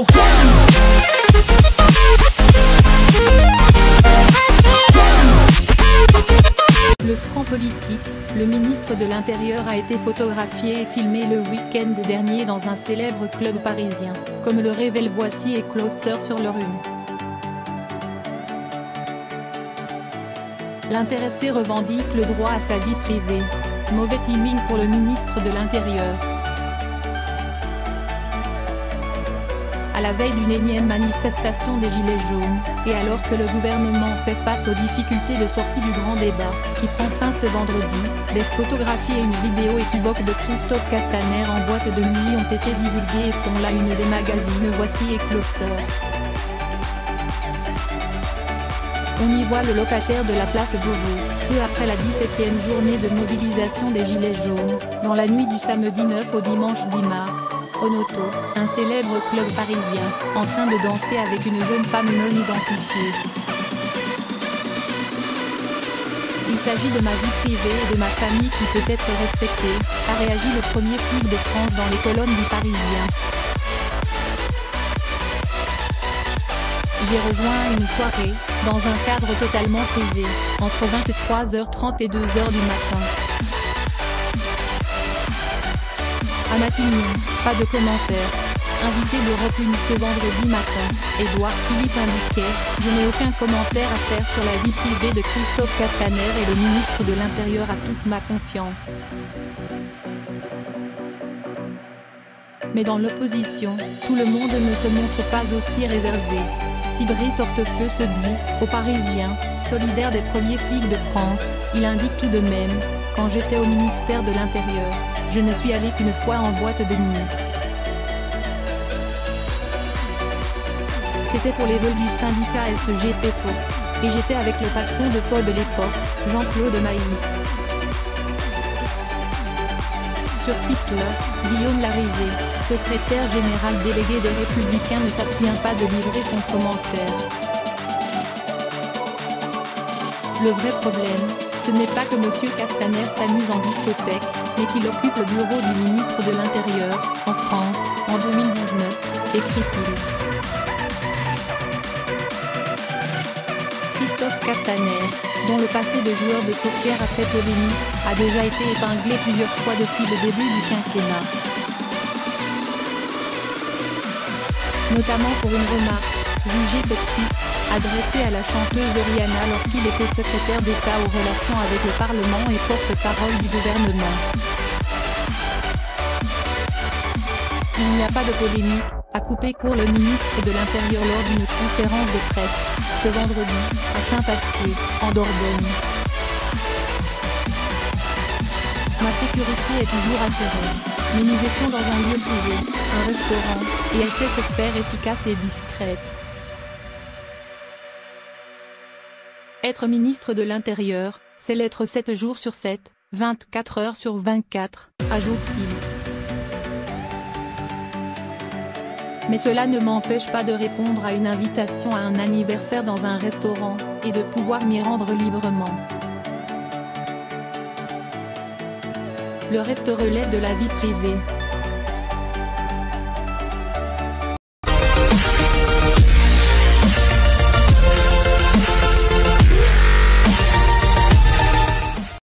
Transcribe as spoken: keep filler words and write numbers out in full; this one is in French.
go. Le franc politique, le ministre de l'Intérieur a été photographié et filmé le week-end dernier dans un célèbre club parisien, comme le révèlent Voici et Closer sur leur une. L'intéressé revendique le droit à sa vie privée. Mauvais timing pour le ministre de l'Intérieur. À la veille d'une énième manifestation des Gilets jaunes, et alors que le gouvernement fait face aux difficultés de sortie du Grand Débat, qui prend fin ce vendredi, des photographies et une vidéo équivoque de Christophe Castaner en boîte de nuit ont été divulguées et font la une des magazines Voici et Closer. On y voit le locataire de la place Beauvau, peu après la dix-septième journée de mobilisation des Gilets jaunes, dans la nuit du samedi neuf au dimanche dix mars, au Noto, un célèbre club parisien, en train de danser avec une jeune femme non identifiée. Il s'agit de ma vie privée et de ma famille qui peut être respectée, a réagi le premier flic de France dans les colonnes du Parisien. J'ai rejoint une soirée, dans un cadre totalement privé, entre vingt-trois heures trente et deux heures du matin. À Matignon, pas de commentaires. Invité d'Europe un ce vendredi matin, Édouard Philippe indiquait « Je n'ai aucun commentaire à faire sur la vie privée de Christophe Castaner et le ministre de l'Intérieur a toute ma confiance. » Mais dans l'opposition, tout le monde ne se montre pas aussi réservé. Si Brice Hortefeux se dit, aux Parisiens, solidaire des premiers flics de France, il indique tout de même, quand j'étais au ministère de l'Intérieur, je ne suis allé qu'une fois en boîte de nuit. C'était pour les vols du syndicat S G P P O, et j'étais avec le patron de P O de l'époque, Jean-Claude Mailly. Sur Twitter, Guillaume Larrivé, secrétaire général délégué des Républicains ne s'abstient pas de livrer son commentaire. Le vrai problème, ce n'est pas que M. Castaner s'amuse en discothèque, mais qu'il occupe le bureau du ministre de l'Intérieur, en France, en deux mille dix-neuf, écrit-il. Christophe Castaner, dont le passé de joueur de poker a fait polémique, a déjà été épinglé plusieurs fois depuis le début du quinquennat. Notamment pour une remarque, jugée toxique, adressée à la chanteuse de Rihanna lorsqu'il était secrétaire d'État aux relations avec le Parlement et porte-parole du gouvernement. Il n'y a pas de polémique, a coupé court le ministre de l'Intérieur lors d'une conférence de presse, ce vendredi, à Saint-Astier, en Dordogne. Ma sécurité est toujours assurée, mais nous étions dans un lieu privé, un restaurant, et elle sait se faire efficace et discrète. Être ministre de l'Intérieur, c'est l'être sept jours sur sept, vingt-quatre heures sur vingt-quatre, ajoute-t-il. Mais cela ne m'empêche pas de répondre à une invitation à un anniversaire dans un restaurant, et de pouvoir m'y rendre librement. Le reste relève de la vie privée.